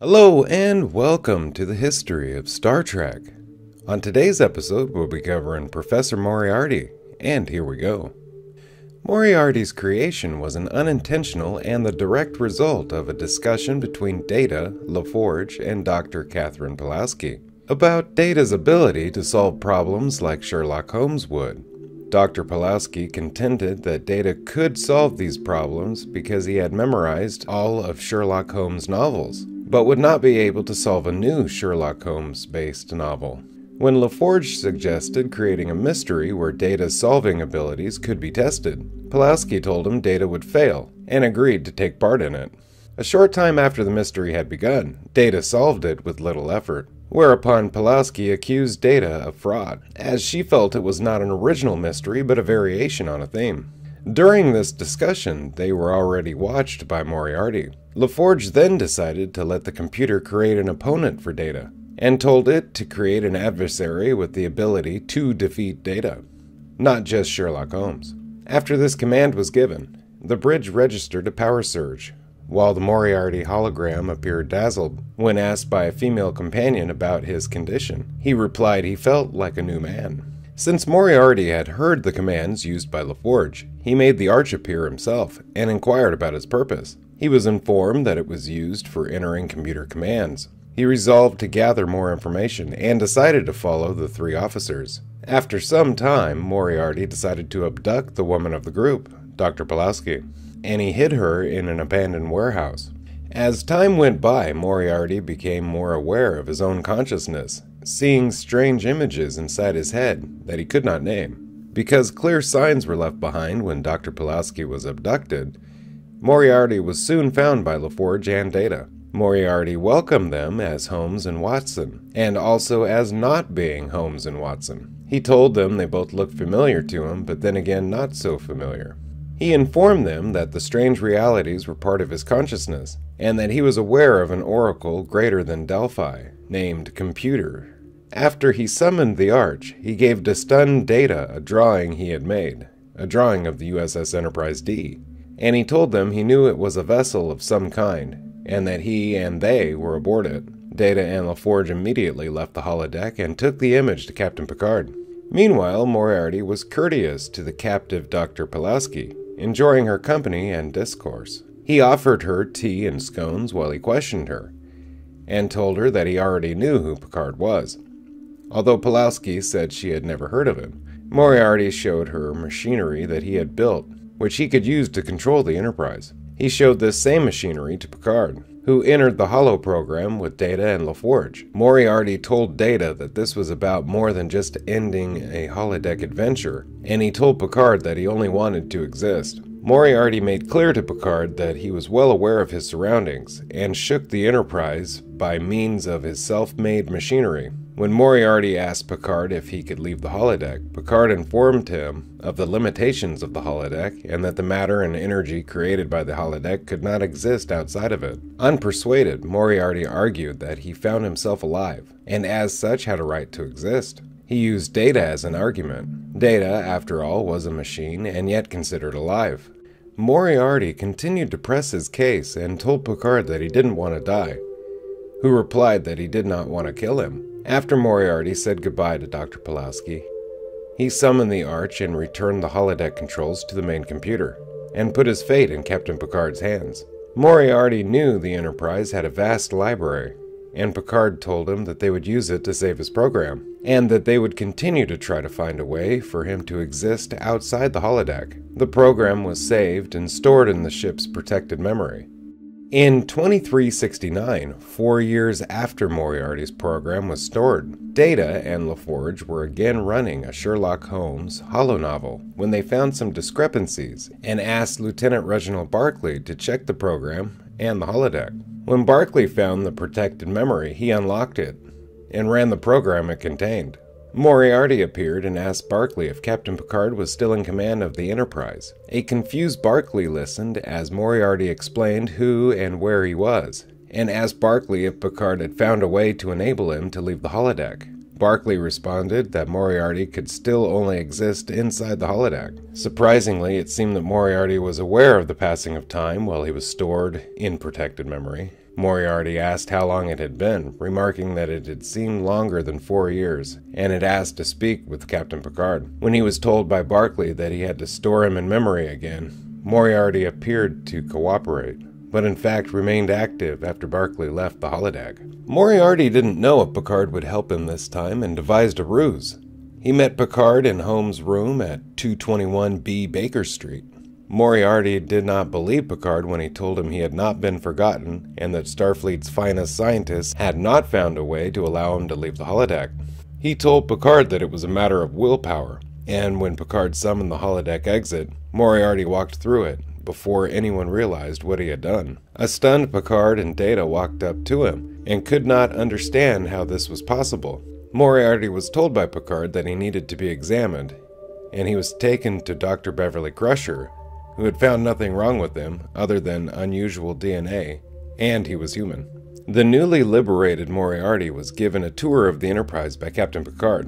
Hello and welcome to the history of Star Trek. On today's episode we'll be covering Professor Moriarty, and here we go. Moriarty's creation was an unintentional and the direct result of a discussion between Data, LaForge, and Dr. Catherine Pulaski about Data's ability to solve problems like Sherlock Holmes would. Dr. Pulaski contended that Data could solve these problems because he had memorized all of Sherlock Holmes' novels, but would not be able to solve a new Sherlock Holmes-based novel. When LaForge suggested creating a mystery where Data's solving abilities could be tested, Pulaski told him Data would fail, and agreed to take part in it. A short time after the mystery had begun, Data solved it with little effort, whereupon Pulaski accused Data of fraud, as she felt it was not an original mystery but a variation on a theme. During this discussion, they were already watched by Moriarty. LaForge then decided to let the computer create an opponent for Data, and told it to create an adversary with the ability to defeat Data, not just Sherlock Holmes. After this command was given, the bridge registered a power surge, while the Moriarty hologram appeared dazzled. When asked by a female companion about his condition, he replied he felt like a new man. Since Moriarty had heard the commands used by LaForge, he made the arch appear himself and inquired about its purpose. He was informed that it was used for entering computer commands. He resolved to gather more information and decided to follow the three officers. After some time, Moriarty decided to abduct the woman of the group, Dr. Pulaski, and he hid her in an abandoned warehouse. As time went by, Moriarty became more aware of his own consciousness, seeing strange images inside his head that he could not name. Because clear signs were left behind when Dr. Pulaski was abducted, Moriarty was soon found by LaForge and Data. Moriarty welcomed them as Holmes and Watson, and also as not being Holmes and Watson. He told them they both looked familiar to him, but then again not so familiar. He informed them that the strange realities were part of his consciousness, and that he was aware of an oracle greater than Delphi, named Computer. After he summoned the Arch, he gave to stunned Data a drawing he had made, a drawing of the USS Enterprise-D, and he told them he knew it was a vessel of some kind, and that he and they were aboard it. Data and LaForge immediately left the holodeck and took the image to Captain Picard. Meanwhile, Moriarty was courteous to the captive Dr. Pulaski, enjoying her company and discourse. He offered her tea and scones while he questioned her, and told her that he already knew who Picard was, although Pulaski said she had never heard of him. Moriarty showed her machinery that he had built, which he could use to control the Enterprise. He showed this same machinery to Picard, who entered the Holo program with Data and LaForge. Moriarty told Data that this was about more than just ending a holodeck adventure, and he told Picard that he only wanted to exist. Moriarty made clear to Picard that he was well aware of his surroundings, and shook the Enterprise by means of his self-made machinery. When Moriarty asked Picard if he could leave the holodeck, Picard informed him of the limitations of the holodeck and that the matter and energy created by the holodeck could not exist outside of it. Unpersuaded, Moriarty argued that he found himself alive, and as such had a right to exist. He used Data as an argument. Data, after all, was a machine and yet considered alive. Moriarty continued to press his case and told Picard that he didn't want to die, who replied that he did not want to kill him. After Moriarty said goodbye to Dr. Pulaski, he summoned the Arch and returned the holodeck controls to the main computer, and put his fate in Captain Picard's hands. Moriarty knew the Enterprise had a vast library, and Picard told him that they would use it to save his program, and that they would continue to try to find a way for him to exist outside the holodeck. The program was saved and stored in the ship's protected memory. In 2369, 4 years after Moriarty's program was stored, Data and LaForge were again running a Sherlock Holmes holonovel when they found some discrepancies and asked Lieutenant Reginald Barclay to check the program and the holodeck. When Barclay found the protected memory, he unlocked it and ran the program it contained. Moriarty appeared and asked Barclay if Captain Picard was still in command of the Enterprise. A confused Barclay listened as Moriarty explained who and where he was, and asked Barclay if Picard had found a way to enable him to leave the holodeck. Barclay responded that Moriarty could still only exist inside the holodeck. Surprisingly, it seemed that Moriarty was aware of the passing of time while he was stored in protected memory. Moriarty asked how long it had been, remarking that it had seemed longer than 4 years, and had asked to speak with Captain Picard. When he was told by Barclay that he had to store him in memory again, Moriarty appeared to cooperate, but in fact remained active after Barclay left the holodeck. Moriarty didn't know if Picard would help him this time and devised a ruse. He met Picard in Holmes' room at 221B Baker Street. Moriarty did not believe Picard when he told him he had not been forgotten and that Starfleet's finest scientists had not found a way to allow him to leave the holodeck. He told Picard that it was a matter of willpower, and when Picard summoned the holodeck exit, Moriarty walked through it before anyone realized what he had done. A stunned Picard and Data walked up to him and could not understand how this was possible. Moriarty was told by Picard that he needed to be examined, and he was taken to Dr. Beverly Crusher, who had found nothing wrong with him other than unusual DNA, and he was human. The newly liberated Moriarty was given a tour of the Enterprise by Captain Picard,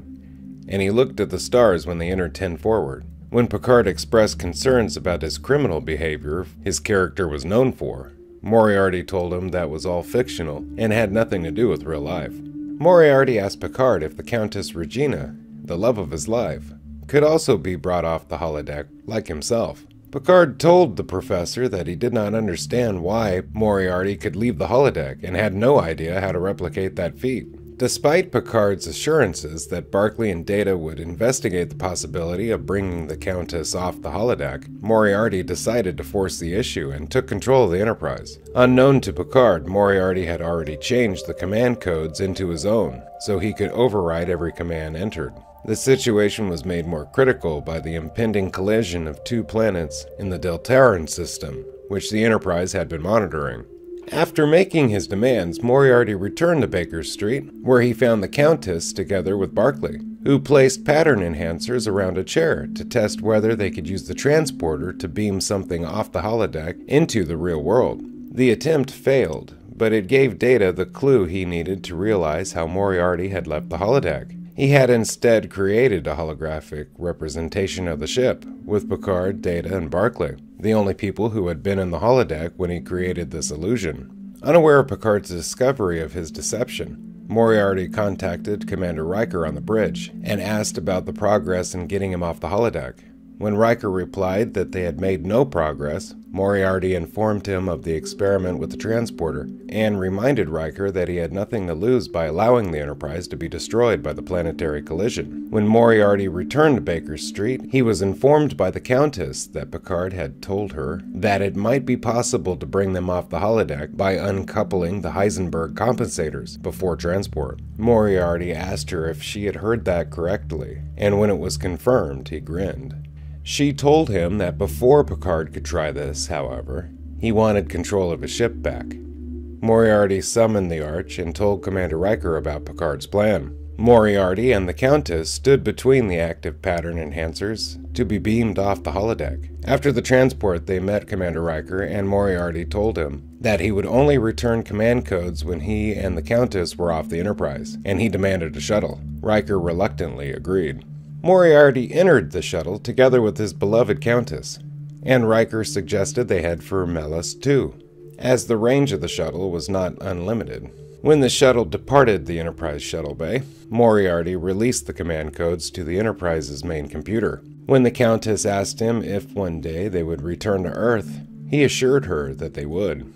and he looked at the stars when they entered 10 forward. When Picard expressed concerns about his criminal behavior his character was known for, Moriarty told him that was all fictional and had nothing to do with real life. Moriarty asked Picard if the Countess Regina, the love of his life, could also be brought off the holodeck like himself. Picard told the professor that he did not understand why Moriarty could leave the holodeck and had no idea how to replicate that feat. Despite Picard's assurances that Barclay and Data would investigate the possibility of bringing the Countess off the holodeck, Moriarty decided to force the issue and took control of the Enterprise. Unknown to Picard, Moriarty had already changed the command codes into his own, so he could override every command entered. The situation was made more critical by the impending collision of 2 planets in the Deltaran system, which the Enterprise had been monitoring. After making his demands, Moriarty returned to Baker Street, where he found the Countess together with Barclay, who placed pattern enhancers around a chair to test whether they could use the transporter to beam something off the holodeck into the real world. The attempt failed, but it gave Data the clue he needed to realize how Moriarty had left the holodeck. He had instead created a holographic representation of the ship, with Picard, Data, and Barclay, the only people who had been in the holodeck when he created this illusion. Unaware of Picard's discovery of his deception, Moriarty contacted Commander Riker on the bridge and asked about the progress in getting him off the holodeck. When Riker replied that they had made no progress, Moriarty informed him of the experiment with the transporter, and reminded Riker that he had nothing to lose by allowing the Enterprise to be destroyed by the planetary collision. When Moriarty returned to Baker Street, he was informed by the Countess that Picard had told her that it might be possible to bring them off the holodeck by uncoupling the Heisenberg compensators before transport. Moriarty asked her if she had heard that correctly, and when it was confirmed, he grinned. She told him that before Picard could try this, however, he wanted control of his ship back. Moriarty summoned the Arch and told Commander Riker about Picard's plan. Moriarty and the Countess stood between the active pattern enhancers to be beamed off the holodeck. After the transport, they met Commander Riker, and Moriarty told him that he would only return command codes when he and the Countess were off the Enterprise, and he demanded a shuttle. Riker reluctantly agreed. Moriarty entered the shuttle together with his beloved Countess, and Riker suggested they head for Melis II, as the range of the shuttle was not unlimited. When the shuttle departed the Enterprise shuttle bay, Moriarty released the command codes to the Enterprise's main computer. When the Countess asked him if one day they would return to Earth, he assured her that they would.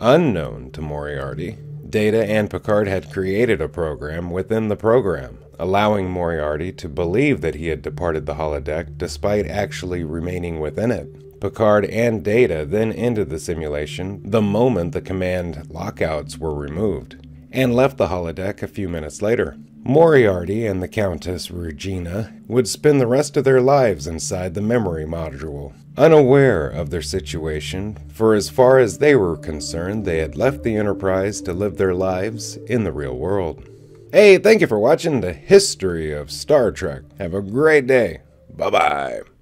Unknown to Moriarty, Data and Picard had created a program within the program, allowing Moriarty to believe that he had departed the holodeck despite actually remaining within it. Picard and Data then ended the simulation the moment the command lockouts were removed, and left the holodeck a few minutes later. Moriarty and the Countess Regina would spend the rest of their lives inside the memory module, unaware of their situation, for as far as they were concerned, they had left the Enterprise to live their lives in the real world. Hey, thank you for watching the history of Star Trek. Have a great day. Bye-bye.